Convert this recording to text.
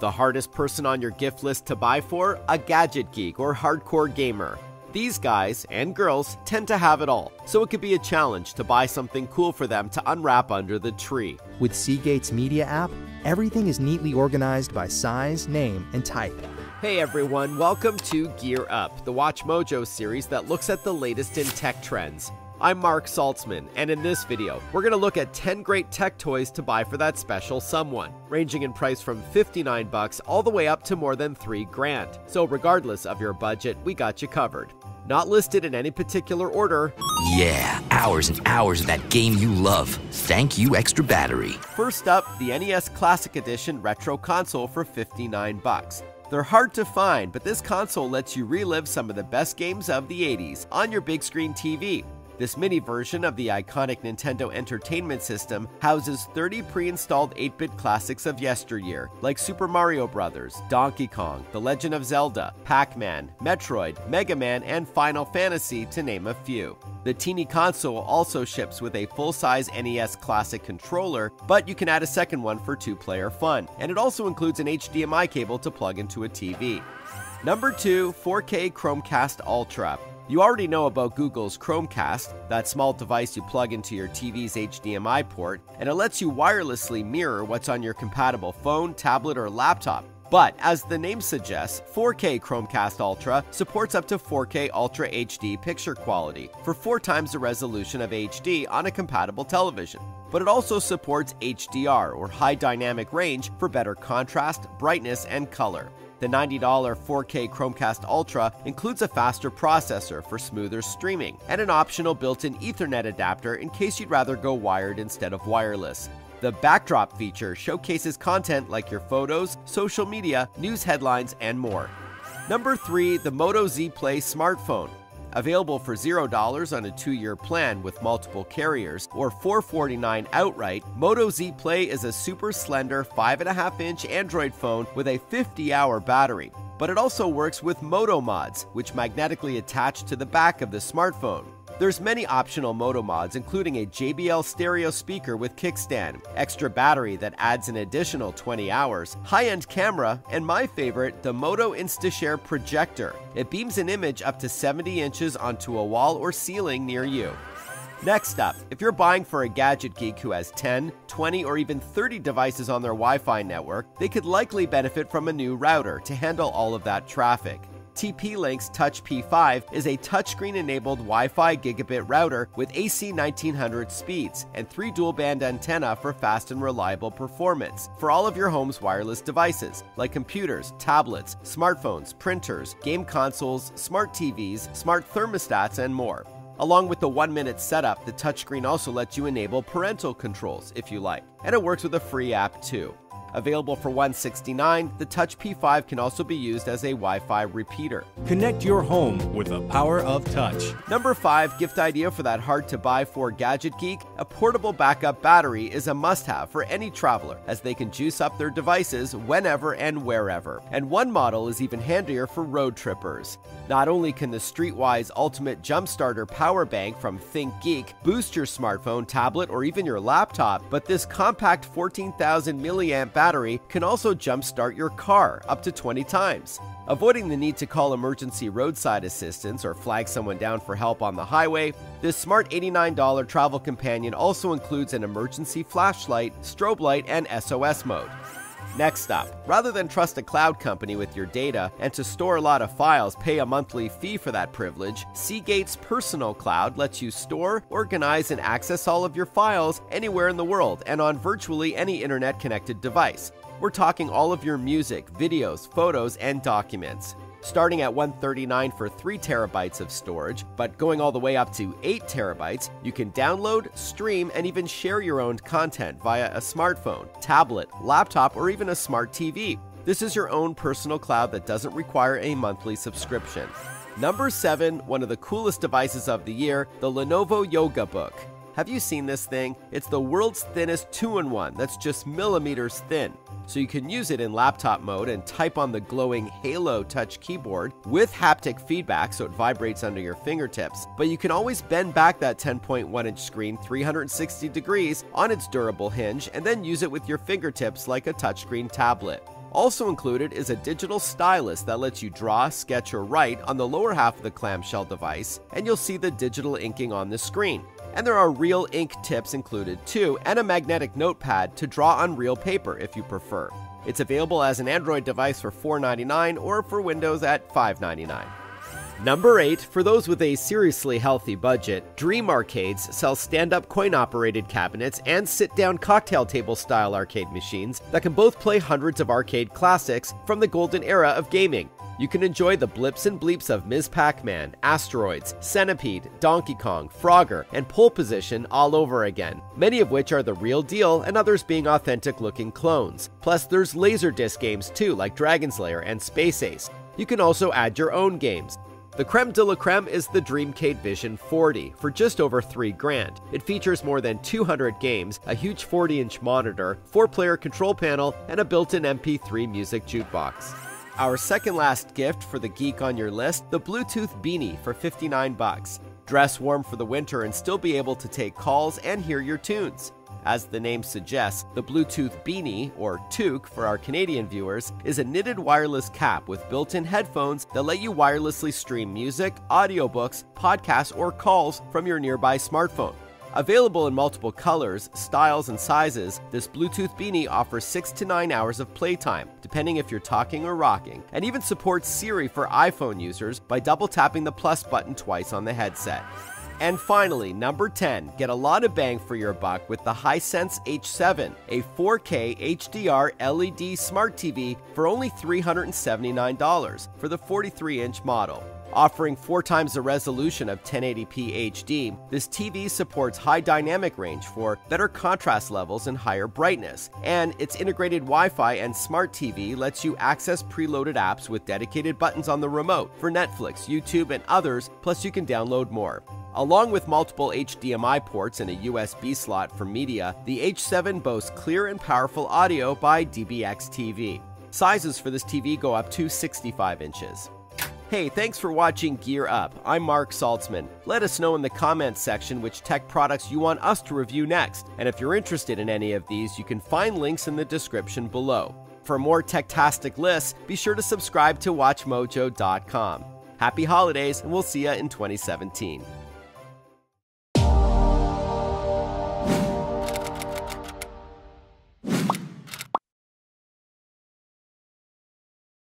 The hardest person on your gift list to buy for? A gadget geek or hardcore gamer. These guys, and girls, tend to have it all, so it could be a challenge to buy something cool for them to unwrap under the tree. With Seagate's media app, everything is neatly organized by size, name, and type. Hey everyone, welcome to Gear Up, the WatchMojo series that looks at the latest in tech trends. I'm Mark Saltzman, and in this video, we're going to look at 10 great tech toys to buy for that special someone, ranging in price from $59 all the way up to more than $3,000. So regardless of your budget, we got you covered. Not listed in any particular order. Yeah, hours and hours of that game you love. Thank you, extra battery. First up, the NES Classic Edition retro console for $59. They're hard to find, but this console lets you relive some of the best games of the 80s on your big screen TV. This mini version of the iconic Nintendo Entertainment System houses 30 pre-installed 8-bit classics of yesteryear, like Super Mario Bros., Donkey Kong, The Legend of Zelda, Pac-Man, Metroid, Mega Man, and Final Fantasy, to name a few. The teeny console also ships with a full-size NES Classic controller, but you can add a second one for two-player fun, and it also includes an HDMI cable to plug into a TV. Number 2, 4K Chromecast Ultra. You already know about Google's Chromecast, that small device you plug into your TV's HDMI port, and it lets you wirelessly mirror what's on your compatible phone, tablet, or laptop. But, as the name suggests, 4K Chromecast Ultra supports up to 4K Ultra HD picture quality for 4 times the resolution of HD on a compatible television. But it also supports HDR, or high dynamic range, for better contrast, brightness, and color. The $90 4K Chromecast Ultra includes a faster processor for smoother streaming and an optional built-in Ethernet adapter in case you'd rather go wired instead of wireless. The backdrop feature showcases content like your photos, social media, news headlines, and more. Number 3, the Moto Z Play smartphone. Available for $0 on a 2-year plan with multiple carriers, or $449 outright, Moto Z Play is a super slender 5.5-inch Android phone with a 50-hour battery. But it also works with Moto Mods, which magnetically attach to the back of the smartphone. There's many optional Moto Mods, including a JBL stereo speaker with kickstand, extra battery that adds an additional 20 hours, high-end camera, and my favorite, the Moto InstaShare projector. It beams an image up to 70 inches onto a wall or ceiling near you. Next up, if you're buying for a gadget geek who has 10, 20, or even 30 devices on their Wi-Fi network, they could likely benefit from a new router to handle all of that traffic. TP-Link's Touch P5 is a touchscreen-enabled Wi-Fi gigabit router with AC 1900 speeds and 3 dual-band antenna for fast and reliable performance for all of your home's wireless devices, like computers, tablets, smartphones, printers, game consoles, smart TVs, smart thermostats, and more. Along with the 1-minute setup, the touchscreen also lets you enable parental controls, if you like, and it works with a free app too. Available for $169, the Touch P5 can also be used as a Wi-Fi repeater. Connect your home with the power of touch. Number 5, gift idea for that hard-to-buy for gadget geek, a portable backup battery is a must-have for any traveler, as they can juice up their devices whenever and wherever. And one model is even handier for road trippers. Not only can the Streetwise Ultimate Jumpstarter power bank from ThinkGeek boost your smartphone, tablet, or even your laptop, but this compact 14,000 milliamp battery can also jumpstart your car up to 20 times. Avoiding the need to call emergency roadside assistance or flag someone down for help on the highway, this smart $89 travel companion also includes an emergency flashlight, strobe light, and SOS mode. Next up, rather than trust a cloud company with your data and to store a lot of files, pay a monthly fee for that privilege, Seagate's Personal Cloud lets you store, organize, and access all of your files anywhere in the world and on virtually any internet-connected device. We're talking all of your music, videos, photos, and documents. Starting at $139 for 3 TB of storage, but going all the way up to 8 TB, you can download, stream, and even share your own content via a smartphone, tablet, laptop, or even a smart TV. This is your own personal cloud that doesn't require a monthly subscription. Number 7, one of the coolest devices of the year, the Lenovo Yoga Book. Have you seen this thing? It's the world's thinnest 2-in-1 that's just millimeters thin. So you can use it in laptop mode and type on the glowing Halo touch keyboard with haptic feedback so it vibrates under your fingertips, but you can always bend back that 10.1-inch screen 360 degrees on its durable hinge and then use it with your fingertips like a touchscreen tablet. Also included is a digital stylus that lets you draw, sketch, or write on the lower half of the clamshell device, and you'll see the digital inking on the screen. And there are real ink tips included too, and a magnetic notepad to draw on real paper if you prefer. It's available as an Android device for $4.99 or for Windows at $5.99. Number 8, for those with a seriously healthy budget, Dream Arcades sells stand-up coin-operated cabinets and sit-down cocktail table-style arcade machines that can both play hundreds of arcade classics from the golden era of gaming. You can enjoy the blips and bleeps of Ms. Pac-Man, Asteroids, Centipede, Donkey Kong, Frogger, and Pole Position all over again, many of which are the real deal and others being authentic-looking clones. Plus, there's Laserdisc games too, like Dragon's Lair and Space Ace. You can also add your own games. The creme de la creme is the Dreamcade Vision 40 for just over $3,000. It features more than 200 games, a huge 40-inch monitor, 4-player control panel, and a built-in MP3 music jukebox. Our second last gift for the geek on your list, the Bluetooth Beanie for $59. Dress warm for the winter and still be able to take calls and hear your tunes. As the name suggests, the Bluetooth Beanie, or toque for our Canadian viewers, is a knitted wireless cap with built-in headphones that let you wirelessly stream music, audiobooks, podcasts, or calls from your nearby smartphone. Available in multiple colors, styles, and sizes, this Bluetooth Beanie offers 6 to 9 hours of playtime, depending if you're talking or rocking, and even supports Siri for iPhone users by double-tapping the plus button twice on the headset. And finally, number 10, get a lot of bang for your buck with the Hisense H7, a 4K HDR LED smart TV for only $379 for the 43-inch model. Offering 4 times the resolution of 1080p HD, this TV supports high dynamic range for better contrast levels and higher brightness, and its integrated Wi-Fi and smart TV lets you access preloaded apps with dedicated buttons on the remote for Netflix, YouTube, and others, plus you can download more. Along with multiple HDMI ports and a USB slot for media, the H7 boasts clear and powerful audio by DBX TV. Sizes for this TV go up to 65 inches. Hey, thanks for watching Gear Up. I'm Mark Saltzman. Let us know in the comments section which tech products you want us to review next. And if you're interested in any of these, you can find links in the description below. For more tech-tastic lists, be sure to subscribe to WatchMojo.com. Happy holidays, and we'll see ya in 2017.